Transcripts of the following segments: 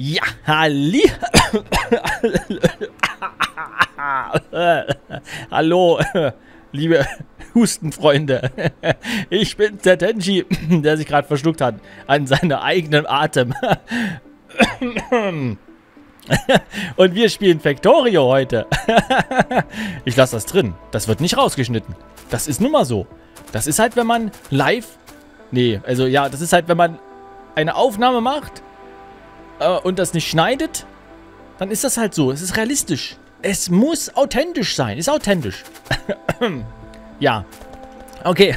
Ja, halli. Hallo, liebe Hustenfreunde. Ich bin der Tenschi, der sich gerade verschluckt hat an seinem eigenen Atem. Und wir spielen Factorio heute. Ich lasse das drin. Das wird nicht rausgeschnitten. Das ist nun mal so. Das ist halt, wenn man live... Nee, also ja, das ist halt, wenn man eine Aufnahme macht und das nicht schneidet, dann ist das halt so. Es ist realistisch. Es muss authentisch sein. Ist authentisch. Ja. Okay.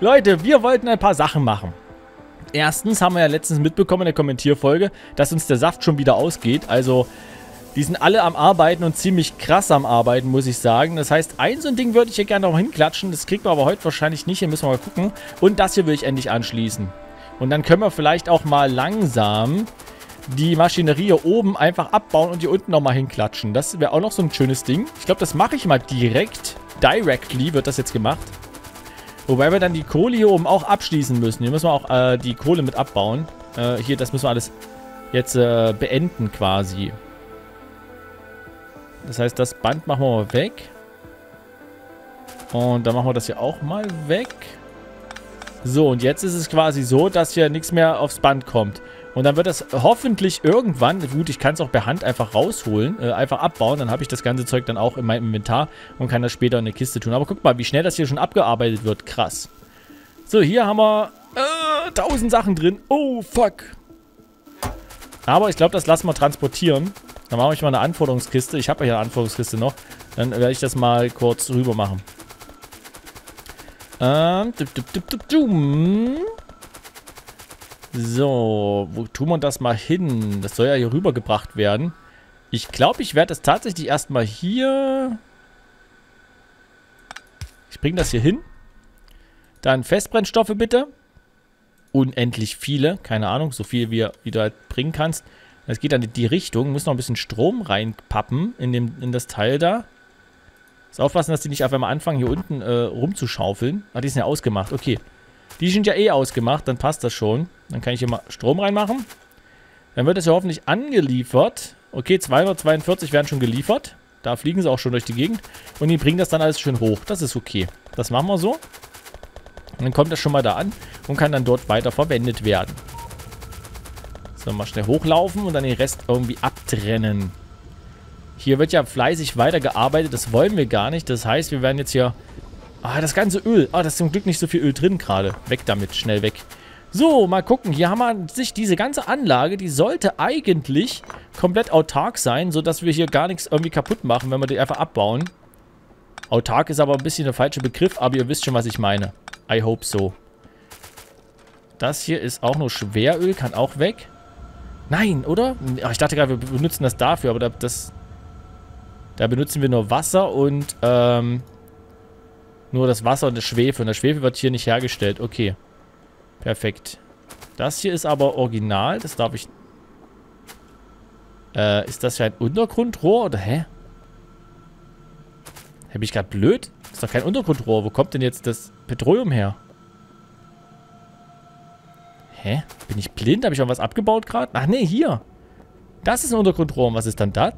Leute, wir wollten ein paar Sachen machen. Erstens haben wir ja letztens mitbekommen in der Kommentierfolge, dass uns der Saft schon wieder ausgeht. Also, die sind alle am Arbeiten und ziemlich krass am Arbeiten, muss ich sagen. Das heißt, so ein Ding würde ich hier gerne noch hinklatschen. Das kriegt man aber heute wahrscheinlich nicht. Hier müssen wir mal gucken. Und das hier will ich endlich anschließen. Und dann können wir vielleicht auch mal langsam die Maschinerie hier oben einfach abbauen und hier unten nochmal hinklatschen. Das wäre auch noch so ein schönes Ding. Ich glaube, das mache ich mal direkt. Directly wird das jetzt gemacht. Wobei wir dann die Kohle hier oben auch abschließen müssen. Hier müssen wir auch die Kohle mit abbauen. Hier, das müssen wir alles jetzt beenden quasi. Das heißt, das Band machen wir mal weg. Und dann machen wir das hier auch mal weg. So, und jetzt ist es quasi so, dass hier nichts mehr aufs Band kommt. Und dann wird das hoffentlich irgendwann, gut, ich kann es auch per Hand einfach rausholen, einfach abbauen. Dann habe ich das ganze Zeug dann auch in meinem Inventar und kann das später in eine Kiste tun. Aber guck mal, wie schnell das hier schon abgearbeitet wird. Krass. So, hier haben wir 1000 Sachen drin. Oh, fuck. Aber ich glaube, das lassen wir transportieren. Dann mache ich mal eine Anforderungskiste. Ich habe ja eine Anforderungskiste noch. Dann werde ich das mal kurz rüber machen. So, wo tun wir das mal hin? Das soll ja hier rübergebracht werden. Ich glaube, ich werde das tatsächlich erstmal hier... Ich bringe das hier hin. Dann Festbrennstoffe bitte. Unendlich viele, keine Ahnung, so viel wie du halt bringen kannst. Das geht dann in die Richtung. Muss noch ein bisschen Strom reinpappen in das Teil da. Jetzt aufpassen, dass die nicht auf einmal anfangen, hier unten rumzuschaufeln. Ah, die sind ja ausgemacht. Okay. Die sind ja eh ausgemacht, dann passt das schon. Dann kann ich hier mal Strom reinmachen. Dann wird das ja hoffentlich angeliefert. Okay, 242 werden schon geliefert. Da fliegen sie auch schon durch die Gegend. Und die bringen das dann alles schön hoch. Das ist okay. Das machen wir so. Und dann kommt das schon mal da an und kann dann dort weiter verwendet werden. So, mal schnell hochlaufen und dann den Rest irgendwie abtrennen. Hier wird ja fleißig weitergearbeitet. Das wollen wir gar nicht. Das heißt, wir werden jetzt hier... Ah, das ganze Öl. Ah, da ist zum Glück nicht so viel Öl drin gerade. Weg damit, schnell weg. So, mal gucken. Hier haben wir an sich diese ganze Anlage, die sollte eigentlich komplett autark sein, sodass wir hier gar nichts irgendwie kaputt machen, wenn wir die einfach abbauen. Autark ist aber ein bisschen der falsche Begriff, aber ihr wisst schon, was ich meine. I hope so. Das hier ist auch nur Schweröl, kann auch weg. Nein, oder? Ach, ich dachte gerade, wir benutzen das dafür, aber das... Da benutzen wir nur Wasser und, nur das Wasser und das Schwefel. Und das Schwefel wird hier nicht hergestellt. Okay. Perfekt. Das hier ist aber original. Das darf ich... ist das ja ein Untergrundrohr? Oder hä? Bin ich gerade blöd? Ist doch kein Untergrundrohr. Wo kommt denn jetzt das Petroleum her? Hä? Bin ich blind? Habe ich auch was abgebaut gerade? Ach nee, hier. Das ist ein Untergrundrohr. Und was ist dann das?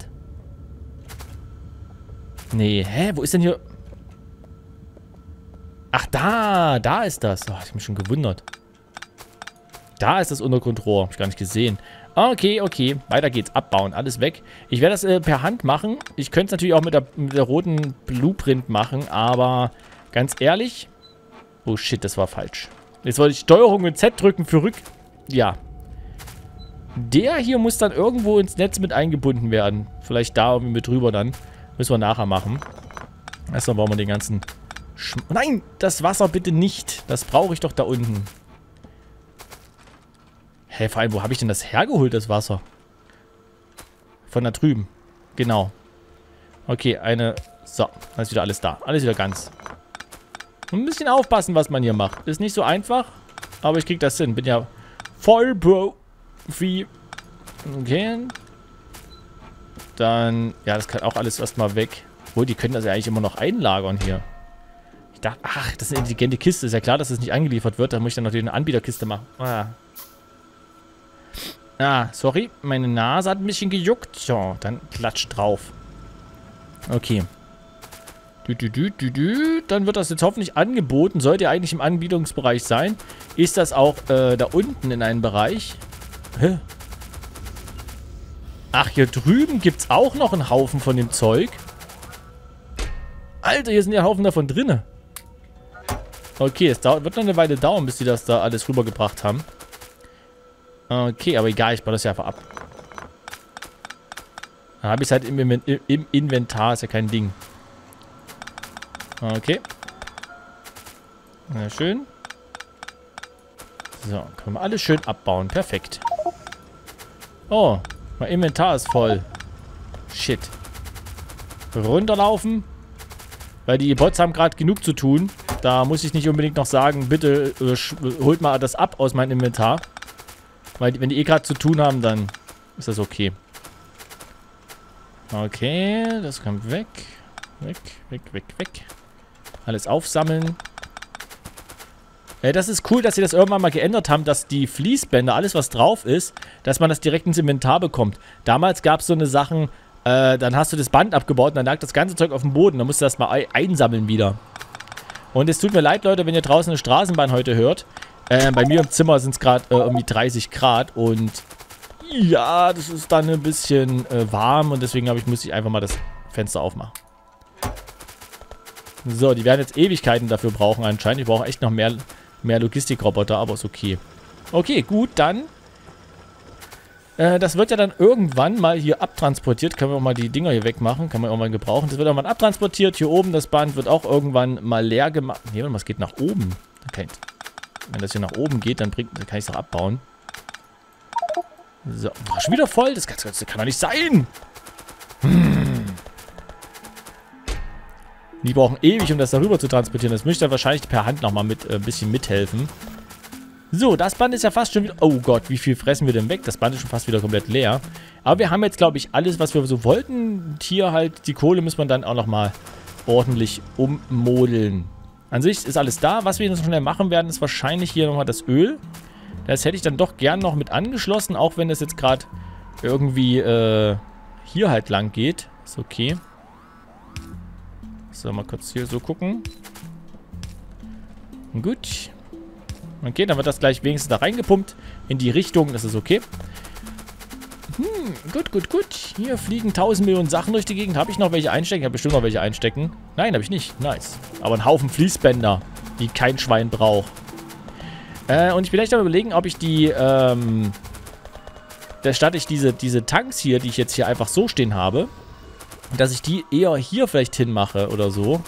Nee, hä? Wo ist denn hier... Ach, da ist das. Oh, ich habe mich schon gewundert. Da ist das Untergrundrohr. Habe ich gar nicht gesehen. Okay. Weiter geht's. Abbauen. Alles weg. Ich werde das per Hand machen. Ich könnte es natürlich auch mit der roten Blueprint machen, aber ganz ehrlich... Oh shit, das war falsch. Jetzt wollte ich Steuerung mit Z drücken für Rück... Ja. Der hier muss dann irgendwo ins Netz mit eingebunden werden. Vielleicht da irgendwie mit drüber dann. Müssen wir nachher machen. Erstmal bauen wir den ganzen... Nein, das Wasser bitte nicht. Das brauche ich doch da unten. Hä, vor allem, wo habe ich denn das hergeholt, das Wasser? Von da drüben. Genau. Okay, eine... So, dann ist wieder alles da. Alles wieder ganz. Ein bisschen aufpassen, was man hier macht. Ist nicht so einfach, aber ich kriege das hin. Bin ja voll Profi. Okay. Dann... Ja, das kann auch alles erstmal weg. Obwohl, die können das ja eigentlich immer noch einlagern hier. Ach, das ist eine intelligente Kiste. Ist ja klar, dass das nicht angeliefert wird. Da muss ich dann noch eine Anbieterkiste machen. Ah. Ah, sorry. Meine Nase hat ein bisschen gejuckt. So, dann klatsch drauf. Okay. Dann wird das jetzt hoffentlich angeboten. Sollte ja eigentlich im Anbietungsbereich sein. Ist das auch da unten in einem Bereich? Hä? Ach, hier drüben gibt es auch noch einen Haufen von dem Zeug. Alter, hier sind ja Haufen davon drinne. Okay, es dauert, wird noch eine Weile dauern, bis die das da alles rübergebracht haben. Okay, aber egal, ich baue das ja einfach ab. Dann habe ich es halt im Inventar, ist ja kein Ding. Okay. Na schön. So, können wir alles schön abbauen. Perfekt. Oh, mein Inventar ist voll. Shit. Runterlaufen. Weil die Bots haben gerade genug zu tun. Da muss ich nicht unbedingt noch sagen, bitte holt mal das ab aus meinem Inventar. Weil wenn die eh gerade zu tun haben, dann ist das okay. Okay, das kommt weg. Weg, weg, weg, weg. Alles aufsammeln. Das ist cool, dass sie das irgendwann mal geändert haben, dass die Fließbänder, alles was drauf ist, dass man das direkt ins Inventar bekommt. Damals gab es so eine Sachen, dann hast du das Band abgebaut und dann lag das ganze Zeug auf dem Boden. Dann musst du das mal einsammeln wieder. Und es tut mir leid, Leute, wenn ihr draußen eine Straßenbahn heute hört. Bei mir im Zimmer sind es gerade irgendwie 30 Grad und ja, das ist dann ein bisschen warm und deswegen muss ich einfach mal das Fenster aufmachen. So, die werden jetzt Ewigkeiten dafür brauchen anscheinend. Ich brauche echt noch mehr Logistikroboter, aber ist okay. Okay, gut, dann. Das wird ja dann irgendwann mal hier abtransportiert. Können wir auch mal die Dinger hier wegmachen. Kann man irgendwann gebrauchen. Das wird irgendwann abtransportiert. Hier oben das Band wird auch irgendwann mal leer gemacht. Nee, warte mal, es geht nach oben. Okay. Wenn das hier nach oben geht, dann kann ich es doch abbauen. So, oh, schon wieder voll. Das kann doch nicht sein. Die brauchen ewig, um das darüber zu transportieren. Das müsste wahrscheinlich per Hand nochmal ein bisschen mithelfen. So, das Band ist ja fast schon wieder... Oh Gott, wie viel fressen wir denn weg? Das Band ist schon fast wieder komplett leer. Aber wir haben jetzt, glaube ich, alles, was wir so wollten. Hier halt, die Kohle muss man dann auch nochmal ordentlich ummodeln. An sich ist alles da. Was wir jetzt noch schnell machen werden, ist wahrscheinlich hier nochmal das Öl. Das hätte ich dann doch gern noch mit angeschlossen, auch wenn das jetzt gerade irgendwie hier halt lang geht. Ist okay. So, mal kurz hier so gucken. Gut. Okay, dann wird das gleich wenigstens da reingepumpt. In die Richtung, das ist okay. Gut, gut, gut. Hier fliegen 1000 Millionen Sachen durch die Gegend. Habe ich noch welche einstecken? Ich habe bestimmt noch welche einstecken. Nein, habe ich nicht. Nice. Aber ein Haufen Fließbänder, die kein Schwein braucht. Und ich bin echt am überlegen, ob ich die, statt ich diese Tanks hier, die ich jetzt hier einfach so stehen habe, dass ich die eher hier vielleicht hinmache oder so.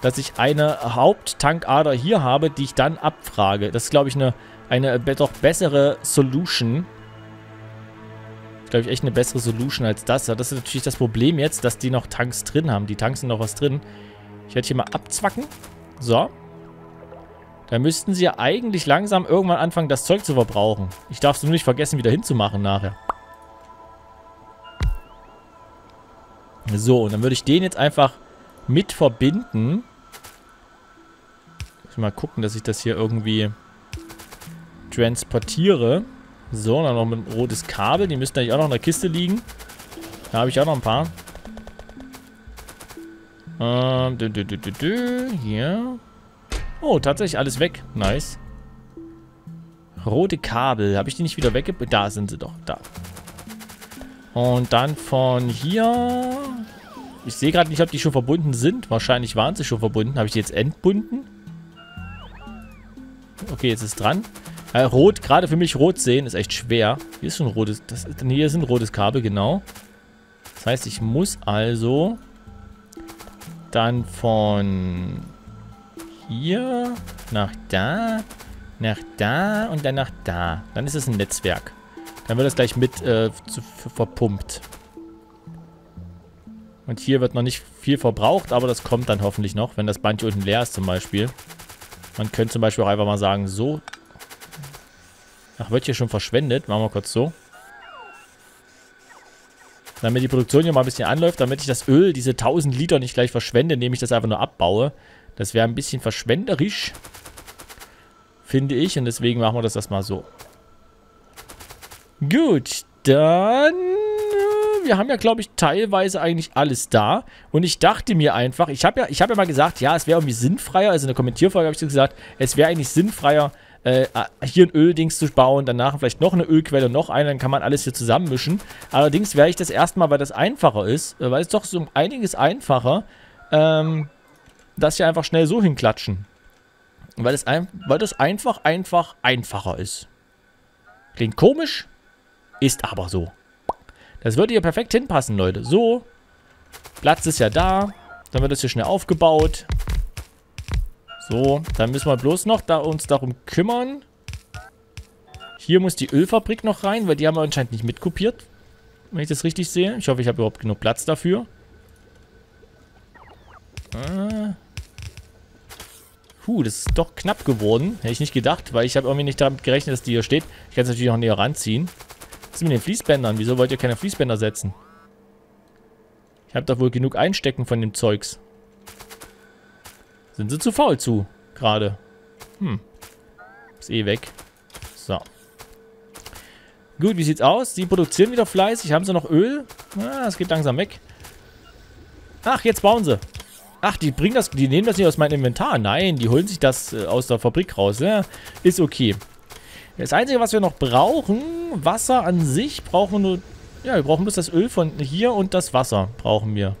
Dass ich eine Haupttankader hier habe, die ich dann abfrage. Das ist, glaube ich, eine doch bessere Solution. Ich glaube, echt eine bessere Solution als das. Das ist natürlich das Problem jetzt, dass die noch Tanks drin haben. Die Tanks sind noch was drin. Ich werde hier mal abzwacken. So. Da müssten sie ja eigentlich langsam irgendwann anfangen, das Zeug zu verbrauchen. Ich darf es nur nicht vergessen, wieder hinzumachen nachher. So, und dann würde ich den jetzt einfach mit verbinden. Mal gucken, dass ich das hier irgendwie transportiere. So, dann noch ein rotes Kabel. Die müssten eigentlich auch noch in der Kiste liegen. Da habe ich auch noch ein paar. Hier. Oh, tatsächlich alles weg. Nice. Rote Kabel. Habe ich die nicht wieder weggebracht? Da sind sie doch. Da. Und dann von hier... Ich sehe gerade nicht, ob die schon verbunden sind. Wahrscheinlich waren sie schon verbunden. Habe ich die jetzt entbunden? Okay, jetzt ist dran. Rot, gerade für mich rot sehen, ist echt schwer. Hier ist schon rotes... hier ist ein rotes Kabel, genau. Das heißt, ich muss also... Dann von... Hier... Nach da... Nach da... Und dann nach da. Dann ist es ein Netzwerk. Dann wird das gleich mit verpumpt. Und hier wird noch nicht viel verbraucht, aber das kommt dann hoffentlich noch, wenn das Band hier unten leer ist zum Beispiel. Man könnte zum Beispiel auch einfach mal sagen, so. Ach, wird hier schon verschwendet. Machen wir kurz so. Damit die Produktion hier mal ein bisschen anläuft, damit ich das Öl, diese 1000 Liter nicht gleich verschwende, indem ich das einfach nur abbaue. Das wäre ein bisschen verschwenderisch, finde ich. Und deswegen machen wir das erstmal so. Gut, dann... Wir haben ja, glaube ich, teilweise eigentlich alles da. Und ich dachte mir einfach, ich habe ja mal gesagt, ja, es wäre irgendwie sinnfreier, also in der Kommentierfolge habe ich gesagt, es wäre eigentlich sinnfreier, hier ein Öldings zu bauen, danach vielleicht noch eine Ölquelle, noch eine, dann kann man alles hier zusammenmischen. Allerdings werde ich das erstmal, weil das einfacher ist, weil es doch so um einiges einfacher, das hier einfach schnell so hinklatschen. Weil das einfacher ist. Klingt komisch, ist aber so. Das würde hier perfekt hinpassen, Leute. So. Platz ist ja da. Dann wird das hier schnell aufgebaut. So. Dann müssen wir bloß noch uns darum kümmern. Hier muss die Ölfabrik noch rein, weil die haben wir anscheinend nicht mitkopiert. Wenn ich das richtig sehe. Ich hoffe, ich habe überhaupt genug Platz dafür. Das ist doch knapp geworden. Hätte ich nicht gedacht, weil ich habe irgendwie nicht damit gerechnet, dass die hier steht. Ich kann es natürlich noch näher ranziehen. Was ist mit den Fließbändern? Wieso wollt ihr keine Fließbänder setzen? Ich habe doch wohl genug Einstecken von dem Zeugs. Sind sie zu faul zu? Gerade. Ist eh weg. So. Gut, wie sieht's aus? Sie produzieren wieder fleißig. Haben sie noch Öl? Es geht langsam weg. Ach, jetzt bauen sie. Ach, die nehmen das nicht aus meinem Inventar. Nein, die holen sich das aus der Fabrik raus. Ja, ist okay. Das Einzige, was wir noch brauchen, Wasser an sich, brauchen wir nur... Ja, wir brauchen bloß das Öl von hier und das Wasser brauchen wir.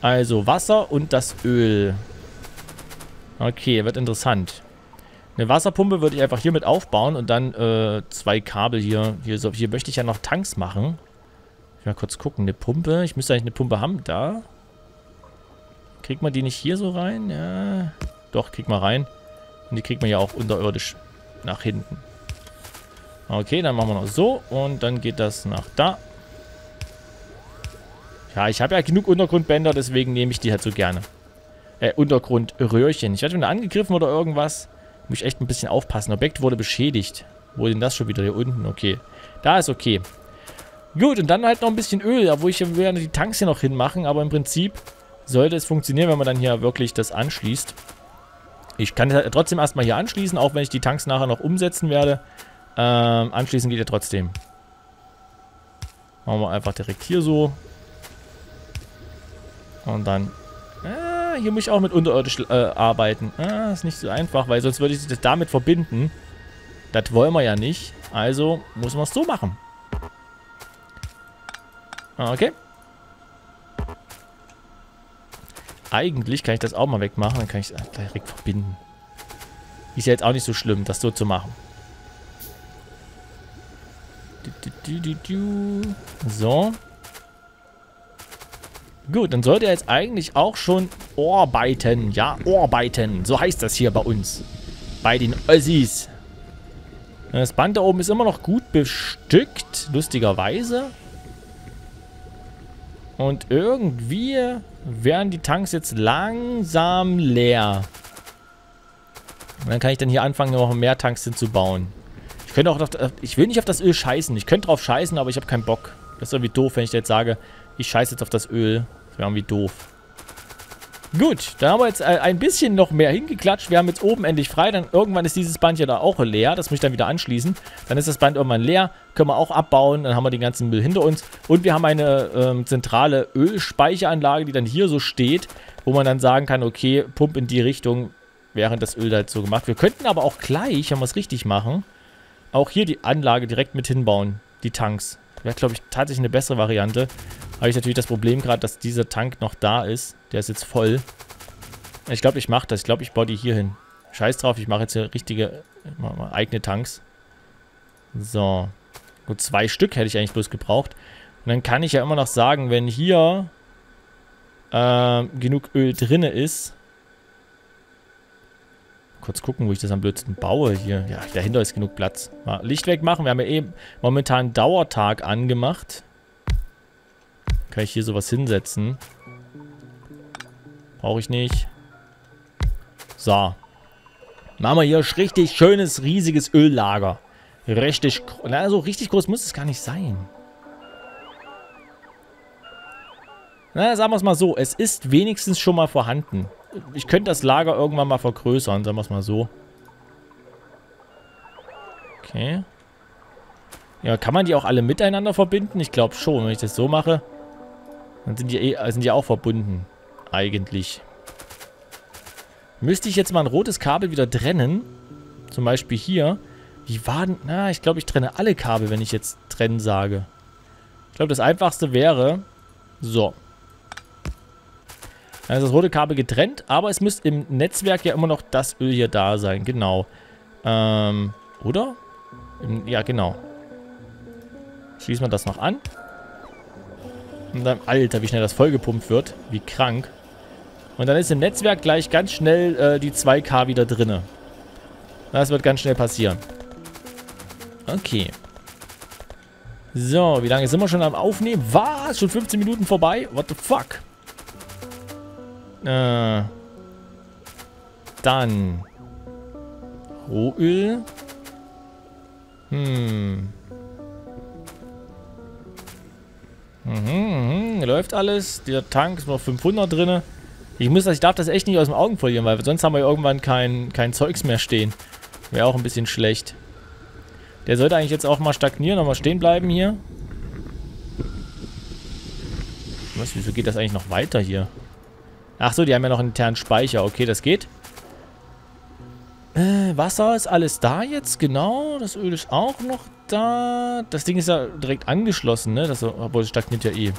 Also Wasser und das Öl. Okay, wird interessant. Eine Wasserpumpe würde ich einfach hier mit aufbauen und dann 2 Kabel hier. Hier möchte ich ja noch Tanks machen. Ich will mal kurz gucken. Eine Pumpe. Ich müsste eigentlich eine Pumpe haben. Da. Kriegt man die nicht hier so rein? Ja. Doch, kriegt man rein. Und die kriegt man ja auch unterirdisch. Nach hinten. Okay, dann machen wir noch so. Und dann geht das nach da. Ja, ich habe ja genug Untergrundbänder, deswegen nehme ich die halt so gerne. Untergrundröhrchen. Ich werde wieder angegriffen oder irgendwas. Muss ich echt ein bisschen aufpassen. Objekt wurde beschädigt. Wo denn das schon wieder? Hier unten? Okay. Da ist okay. Gut, und dann halt noch ein bisschen Öl. Obwohl ich will ja die Tanks hier noch hinmachen. Aber im Prinzip sollte es funktionieren, wenn man dann hier wirklich das anschließt. Ich kann das trotzdem erstmal hier anschließen, auch wenn ich die Tanks nachher noch umsetzen werde. Anschließen geht ja trotzdem. Machen wir einfach direkt hier so. Und dann... hier muss ich auch mit unterirdisch arbeiten. Ist nicht so einfach, weil sonst würde ich das damit verbinden. Das wollen wir ja nicht. Also muss man es so machen. Okay. Eigentlich kann ich das auch mal wegmachen, dann kann ich es direkt verbinden. Ist ja jetzt auch nicht so schlimm, das so zu machen. So. Gut, dann sollte er jetzt eigentlich auch schon arbeiten. Ja, arbeiten. So heißt das hier bei uns. Bei den Ossis. Das Band da oben ist immer noch gut bestückt, lustigerweise. Und irgendwie werden die Tanks jetzt langsam leer. Und dann kann ich dann hier anfangen, noch mehr Tanks hinzubauen. Ich könnte auch ich will nicht auf das Öl scheißen. Ich könnte drauf scheißen, aber ich habe keinen Bock. Das ist irgendwie doof, wenn ich jetzt sage, ich scheiße jetzt auf das Öl. Das wäre irgendwie doof. Gut, dann haben wir jetzt ein bisschen noch mehr hingeklatscht. Wir haben jetzt oben endlich frei. Dann irgendwann ist dieses Band ja da auch leer. Das muss ich dann wieder anschließen. Dann ist das Band irgendwann leer. Können wir auch abbauen. Dann haben wir den ganzen Müll hinter uns. Und wir haben eine zentrale Ölspeicheranlage, die dann hier so steht, wo man dann sagen kann, okay, pump in die Richtung, während das Öl da jetzt so gemacht wird. Wir könnten aber auch gleich, wenn wir es richtig machen, auch hier die Anlage direkt mit hinbauen. Die Tanks. Wäre, glaube ich, tatsächlich eine bessere Variante. Habe ich natürlich das Problem gerade, dass dieser Tank noch da ist. Der ist jetzt voll. Ich glaube, ich mache das. Ich glaube, ich baue die hier hin. Scheiß drauf, ich mache jetzt hier richtige, eigene Tanks. So. Gut, 2 Stück hätte ich eigentlich bloß gebraucht. Und dann kann ich ja immer noch sagen, wenn hier genug Öl drinne ist. Kurz gucken, wo ich das am blödsten baue hier. Ja, dahinter ist genug Platz. Mal Licht wegmachen. Wir haben ja eben momentan Dauertag angemacht. Kann ich hier sowas hinsetzen? Brauche ich nicht. So. Machen wir hier richtig schönes, riesiges Öllager. Richtig, na, so richtig groß muss es gar nicht sein. Na, sagen wir es mal so. Es ist wenigstens schon mal vorhanden. Ich könnte das Lager irgendwann mal vergrößern, sagen wir es mal so. Okay. Ja, kann man die auch alle miteinander verbinden? Ich glaube schon, wenn ich das so mache. Dann sind die auch verbunden. Eigentlich. Müsste ich jetzt mal ein rotes Kabel wieder trennen? Zum Beispiel hier. Wie war denn... Na, ich glaube, ich trenne alle Kabel, wenn ich jetzt trennen sage. Ich glaube, das Einfachste wäre... So. Dann ist das rote Kabel getrennt, aber es müsste im Netzwerk ja immer noch das Öl hier da sein. Genau. Oder? Ja, genau. Schließen wir das noch an. Und dann, Alter, wie schnell das vollgepumpt wird. Wie krank. Und dann ist im Netzwerk gleich ganz schnell die 2K wieder drinne. Das wird ganz schnell passieren. Okay. So, wie lange sind wir schon am Aufnehmen? Was? Schon 15 Minuten vorbei? What the fuck? Dann. Rohöl. Läuft alles. Der Tank ist noch 500 drin. Ich darf das echt nicht aus dem Augen verlieren, weil sonst haben wir irgendwann kein Zeugs mehr stehen. Wäre auch ein bisschen schlecht. Der sollte eigentlich jetzt auch mal stagnieren, nochmal stehen bleiben hier. Was, wieso geht das eigentlich noch weiter hier? Achso, die haben ja noch einen internen Speicher. Okay, das geht. Wasser ist alles da jetzt, genau. Das Öl ist auch noch da. Das Ding ist ja direkt angeschlossen, ne? Obwohl, das stagniert ja eh.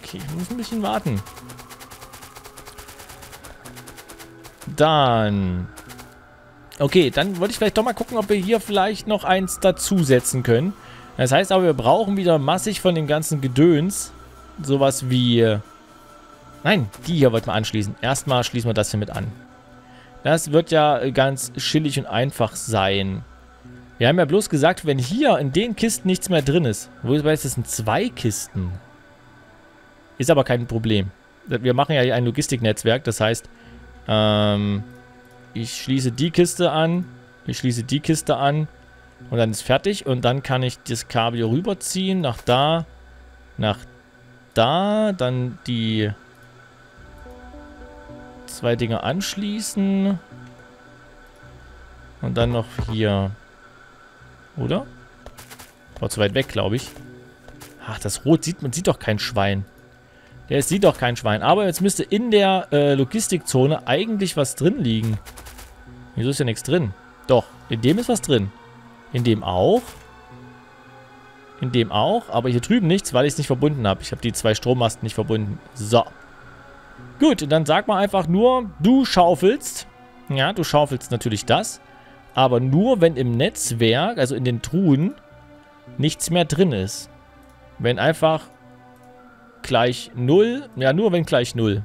Okay, ich muss ein bisschen warten. Dann. Okay, dann wollte ich vielleicht doch mal gucken, ob wir hier vielleicht noch eins dazusetzen können. Das heißt aber, wir brauchen wieder massig von dem ganzen Gedöns. Sowas wie... Nein, die hier wollten wir anschließen. Erstmal schließen wir das hier mit an. Das wird ja ganz chillig und einfach sein. Wir haben ja bloß gesagt, wenn hier in den Kisten nichts mehr drin ist. Wobei es sind 2 Kisten. Ist aber kein Problem. Wir machen ja hier ein Logistiknetzwerk. Das heißt, ich schließe die Kiste an. Ich schließe die Kiste an. Und dann ist fertig. Und dann kann ich das Kabel hier rüberziehen. Nach da. Nach da. Dann die... 2 Dinge anschließen. Und dann noch hier. Oder? War zu weit weg, glaube ich. Ach, das Rot sieht doch kein Schwein. Der sieht doch kein Schwein. Aber jetzt müsste in der Logistikzone eigentlich was drin liegen. Wieso ist ja nichts drin? Doch, in dem ist was drin. In dem auch. In dem auch. Aber hier drüben nichts, weil ich es nicht verbunden habe. Ich habe die 2 Strommasten nicht verbunden. So. Gut, dann sag mal einfach nur, du schaufelst. Ja, du schaufelst natürlich das. Aber nur, wenn im Netzwerk, also in den Truhen, nichts mehr drin ist. Wenn einfach gleich 0. Ja, nur wenn gleich 0.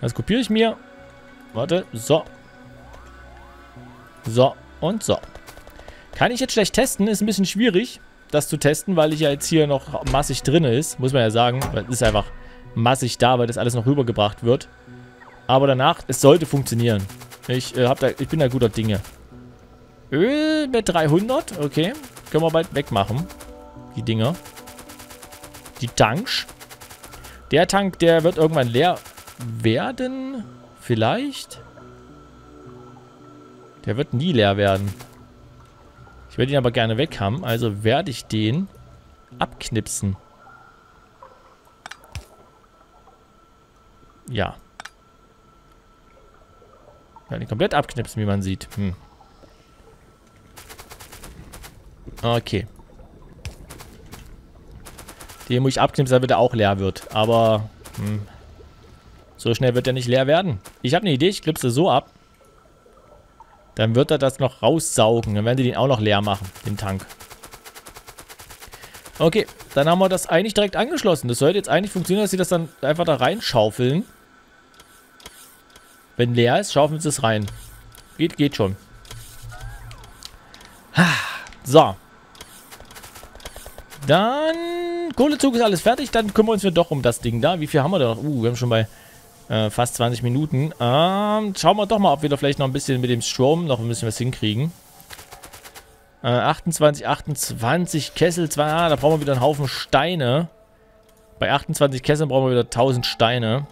Das kopiere ich mir. Warte, so. So und so. Kann ich jetzt schlecht testen, ist ein bisschen schwierig, das zu testen, weil ich ja jetzt hier noch massig drin ist. Muss man ja sagen, das ist einfach... massig da, weil das alles noch rübergebracht wird. Aber danach, es sollte funktionieren. Ich bin da guter Dinge. Öl mit 300, okay. Können wir bald wegmachen. Die Dinger. Die Tanks. Der Tank, der wird irgendwann leer werden. Vielleicht. Der wird nie leer werden. Ich werde ihn aber gerne weg haben. Also werde ich den abknipsen. Ja. Ich kann ihn komplett abknipsen, wie man sieht. Okay. Den muss ich abknipsen, damit er auch leer wird. Aber so schnell wird er nicht leer werden. Ich habe eine Idee, ich knipse so ab. Dann wird er das noch raussaugen. Dann werden die den auch noch leer machen, den Tank. Okay, dann haben wir das eigentlich direkt angeschlossen. Das sollte jetzt eigentlich funktionieren, dass sie das dann einfach da reinschaufeln. Wenn leer ist, schaufeln sie es rein. Geht schon. So. Dann... Kohlezug ist alles fertig. Dann kümmern wir uns doch um das Ding da. Wie viel haben wir da noch? Wir haben schon bei fast 20 Minuten. Schauen wir doch mal, ob wir da vielleicht noch ein bisschen mit dem Strom noch ein bisschen was hinkriegen. 28 Kessel. Da brauchen wir wieder einen Haufen Steine. Bei 28 Kesseln brauchen wir wieder 1000 Steine.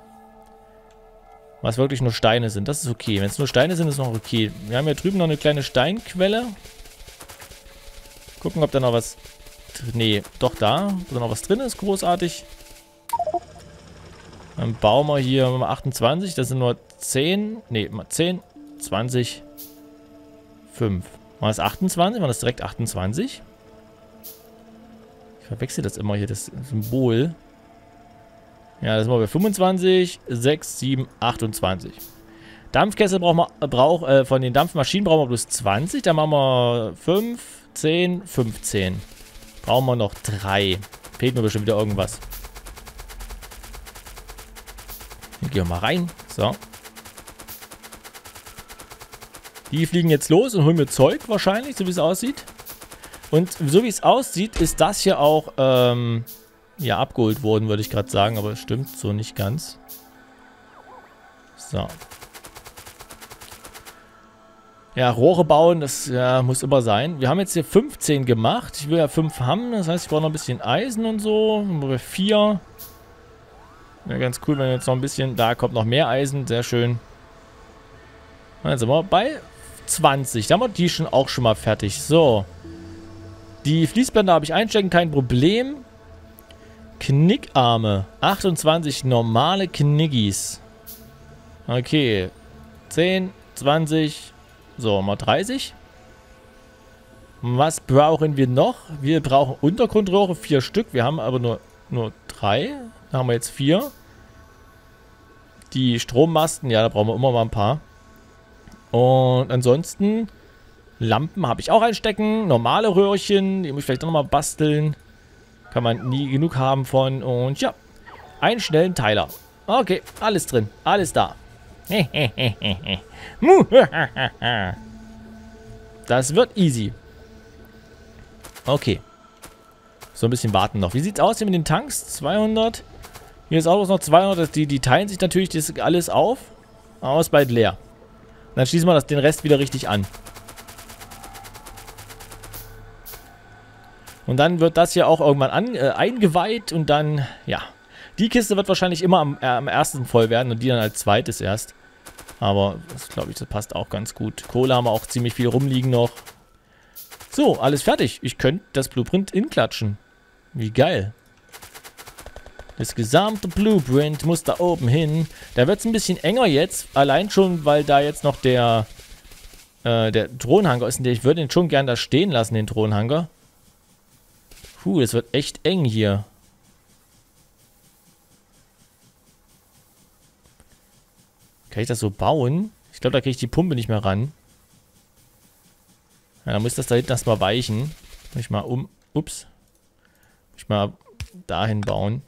Was wirklich nur Steine sind. Das ist okay. Wenn es nur Steine sind, ist es noch okay. Wir haben hier drüben noch eine kleine Steinquelle. Gucken, ob da noch was... Nee, doch da. Ob da noch was drin ist. Großartig. Dann bauen wir hier 28. Das sind nur 10. Nee, 10, 20, 5. War das 28? War das direkt 28? Ich verwechsel das immer hier, das Symbol. Ja, das machen wir 25, 6, 7, 28. Dampfkessel brauchen wir, von den Dampfmaschinen brauchen wir bloß 20. Dann machen wir 5, 10, 15. Brauchen wir noch 3. Fehlt mir bestimmt wieder irgendwas. Hier gehen wir mal rein. So. Die fliegen jetzt los und holen mir Zeug wahrscheinlich, so wie es aussieht. Und so wie es aussieht, ist das hier auch, ja, abgeholt worden, würde ich gerade sagen. Aber es stimmt so nicht ganz. So. Ja, Rohre bauen, das ja, muss immer sein. Wir haben jetzt hier 15 gemacht. Ich will ja 5 haben. Das heißt, ich brauche noch ein bisschen Eisen und so. Dann haben wir 4. Wäre ganz cool, wenn wir jetzt noch ein bisschen... Da kommt noch mehr Eisen. Sehr schön. Dann sind wir bei 20. Da haben wir die auch schon mal fertig. So. Die Fließbänder habe ich einstecken. Kein Problem. Knickarme. 28 normale Kniggis. Okay. 10, 20... So, mal 30. Was brauchen wir noch? Wir brauchen Untergrundrohre, 4 Stück. Wir haben aber nur 3. Da haben wir jetzt 4. Die Strommasten, ja, da brauchen wir immer mal ein paar. Und ansonsten Lampen habe ich auch einstecken. Normale Röhrchen, die muss ich vielleicht auch nochmal basteln. Kann man nie genug haben von. Und ja, einen schnellen Teiler. Okay, alles drin, alles da. Das wird easy. Okay. So ein bisschen warten noch. Wie sieht's aus hier mit den Tanks? 200. Hier ist auch noch 200. Die teilen sich natürlich das alles auf. Aber ist bald leer. Und dann schließen wir den Rest wieder richtig an. Und dann wird das hier auch irgendwann eingeweiht. Und dann, ja... Die Kiste wird wahrscheinlich immer am ersten voll werden und die dann als zweites erst. Aber das glaube ich, das passt auch ganz gut. Kohle haben wir auch ziemlich viel rumliegen noch. So, alles fertig. Ich könnte das Blueprint inklatschen. Wie geil. Das gesamte Blueprint muss da oben hin. Da wird es ein bisschen enger jetzt. Allein schon, weil da jetzt noch der Drohnenhanger ist. Ich würde den schon gern da stehen lassen, den Drohnenhanger. Puh, das wird echt eng hier. Kann ich das so bauen? Ich glaube, da kriege ich die Pumpe nicht mehr ran. Ja, dann muss das da hinten erstmal weichen. Muss ich mal dahin bauen.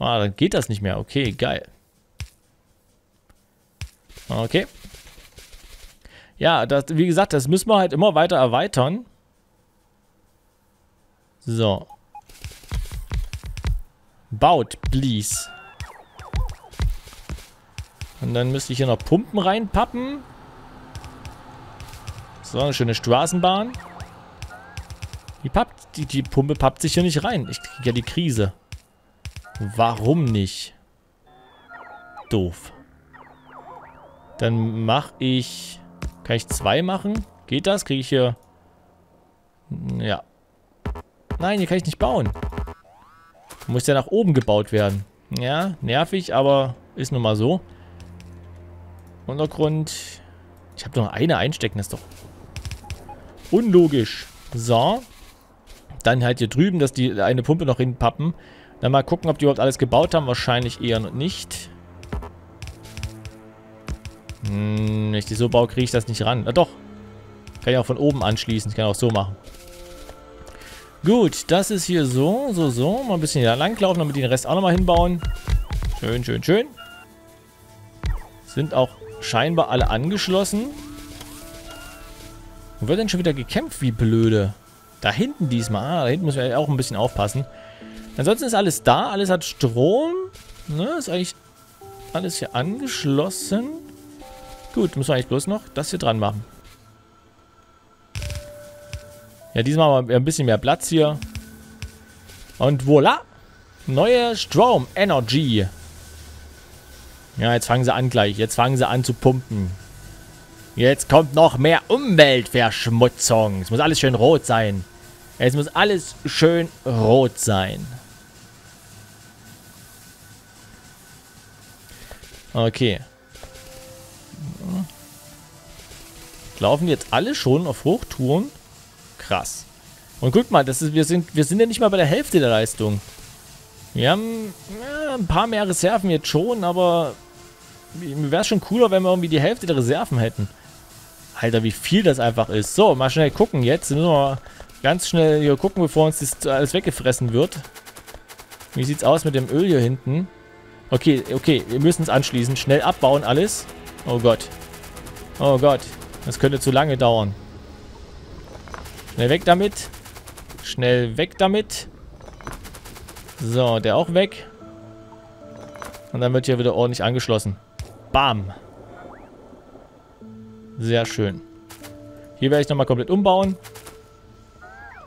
Ah, dann geht das nicht mehr. Okay, geil. Okay. Ja, das, wie gesagt, das müssen wir halt immer weiter erweitern. So. Baut, please. Und dann müsste ich hier noch Pumpen reinpappen. So, eine schöne Straßenbahn. Die Pumpe pappt sich hier nicht rein. Ich kriege ja die Krise. Warum nicht? Doof. Dann mache ich... Kann ich 2 machen? Geht das? Kriege ich hier... Ja. Nein, hier kann ich nicht bauen. Muss ja nach oben gebaut werden. Ja, nervig, aber ist nun mal so. Untergrund. Ich habe noch eine einstecken, das ist doch unlogisch. So. Dann halt hier drüben, dass die eine Pumpe noch hinpappen. Dann mal gucken, ob die überhaupt alles gebaut haben. Wahrscheinlich eher noch nicht. Wenn ich die so baue, kriege ich das nicht ran. Na doch. Kann ich auch von oben anschließen. Ich kann auch so machen. Gut, das ist hier so. Mal ein bisschen hier langlaufen, damit die den Rest auch nochmal hinbauen. Schön. Sind auch scheinbar alle angeschlossen. Wo wird denn schon wieder gekämpft, wie blöde? Da hinten diesmal. Ah, da hinten müssen wir auch ein bisschen aufpassen. Ansonsten ist alles da. Alles hat Strom. Ne, ist eigentlich alles hier angeschlossen. Gut, müssen wir eigentlich bloß noch das hier dran machen. Ja, diesmal haben wir ein bisschen mehr Platz hier. Und voilà. Neue Strom. Energy. Ja, jetzt fangen sie an zu pumpen. Jetzt kommt noch mehr Umweltverschmutzung. Es muss alles schön rot sein. Es muss alles schön rot sein. Okay. Laufen jetzt alle schon auf Hochtouren? Krass. Und guck mal, das ist, wir sind ja nicht mal bei der Hälfte der Leistung. Wir haben ja, ein paar mehr Reserven jetzt schon, aber mir wäre es schon cooler, wenn wir irgendwie die Hälfte der Reserven hätten. Alter, wie viel das einfach ist. So, mal schnell gucken jetzt. Müssen wir mal ganz schnell hier gucken, bevor uns das alles weggefressen wird. Wie sieht's aus mit dem Öl hier hinten? Okay, okay, wir müssen es anschließen. Schnell abbauen alles. Oh Gott. Oh Gott. Das könnte zu lange dauern. Schnell weg damit. Schnell weg damit. So, der auch weg. Und dann wird hier wieder ordentlich angeschlossen. Bam. Sehr schön. Hier werde ich nochmal komplett umbauen.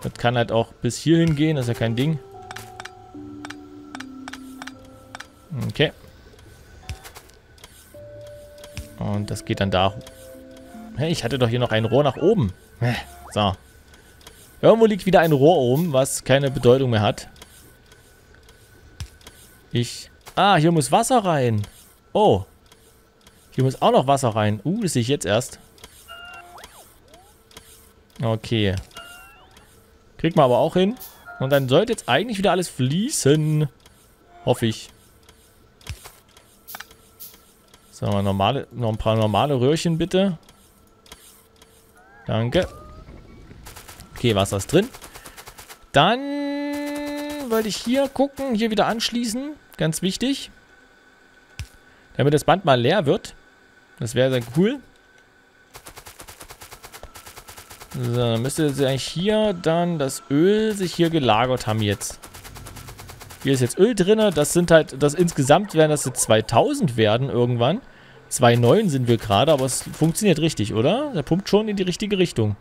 Das kann halt auch bis hierhin gehen. Das ist ja kein Ding. Okay. Und das geht dann da hoch. Hey, ich hatte doch hier noch ein Rohr nach oben. So. Irgendwo liegt wieder ein Rohr oben, was keine Bedeutung mehr hat. Ah, hier muss Wasser rein. Oh. Hier muss auch noch Wasser rein. Das sehe ich jetzt erst. Okay. Kriegt man aber auch hin. Und dann sollte jetzt eigentlich wieder alles fließen. Hoffe ich. So, noch ein paar normale Röhrchen bitte. Danke. Okay, Wasser ist drin. Dann wollte ich hier gucken, hier wieder anschließen. Ganz wichtig. Damit das Band mal leer wird. Das wäre dann cool. So, dann müsste jetzt eigentlich hier dann das Öl sich hier gelagert haben jetzt. Hier ist jetzt Öl drin. Das sind halt, das insgesamt werden das jetzt 2000 werden irgendwann. 2,9 sind wir gerade, aber es funktioniert richtig, oder? Der pumpt schon in die richtige Richtung.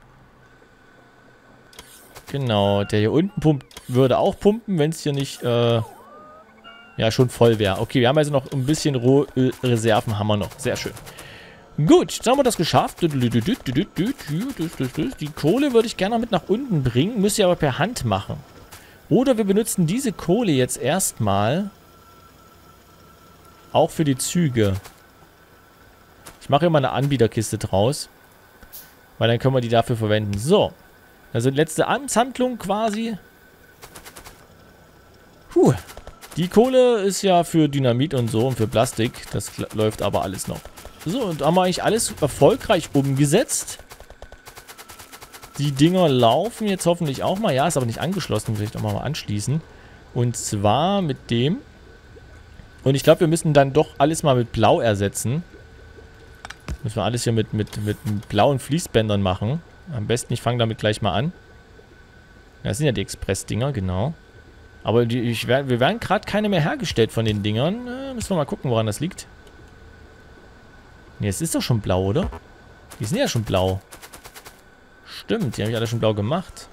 Genau, der hier unten pumpt, würde auch pumpen, wenn es hier nicht, ja, schon voll wäre. Okay, wir haben also noch ein bisschen Rohölreserven, haben wir noch. Sehr schön. Gut, dann haben wir das geschafft. Die Kohle würde ich gerne noch mit nach unten bringen, müsst ihr aber per Hand machen. Oder wir benutzen diese Kohle jetzt erstmal auch für die Züge. Ich mache hier mal eine Anbieterkiste draus. Weil dann können wir die dafür verwenden. So. Also die letzte Amtshandlung quasi. Puh. Die Kohle ist ja für Dynamit und so und für Plastik. Das läuft aber alles noch. So, und haben wir eigentlich alles erfolgreich umgesetzt. Die Dinger laufen jetzt hoffentlich auch mal. Ja, ist aber nicht angeschlossen. Vielleicht auch mal anschließen. Und zwar mit dem. Und ich glaube, wir müssen dann doch alles mal mit Blau ersetzen. Müssen wir alles hier mit blauen Fließbändern machen. Am besten, ich fange damit gleich mal an. Das sind ja die Express-Dinger, genau. Aber wir werden gerade keine mehr hergestellt von den Dingern. Müssen wir mal gucken, woran das liegt. Ne, es ist doch schon blau, oder? Die sind ja schon blau. Stimmt, die habe ich alle schon blau gemacht.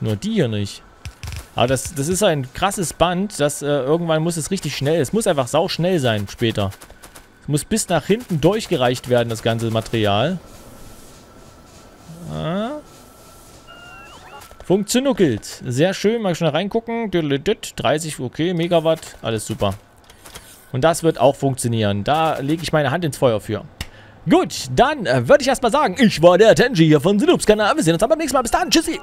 Nur die hier nicht. Aber das ist ein krasses Band, das irgendwann muss es richtig schnell. Es muss einfach sauschnell sein später. Muss bis nach hinten durchgereicht werden, das ganze Material. Ah. Funktioniert. Sehr schön. Mal schnell reingucken. 30, okay, Megawatt. Alles super. Und das wird auch funktionieren. Da lege ich meine Hand ins Feuer für. Gut, dann würde ich erstmal sagen, ich war der Tenschi hier von TheNoobsKanal. Wir sehen uns dann beim nächsten Mal. Bis dann. Tschüssi.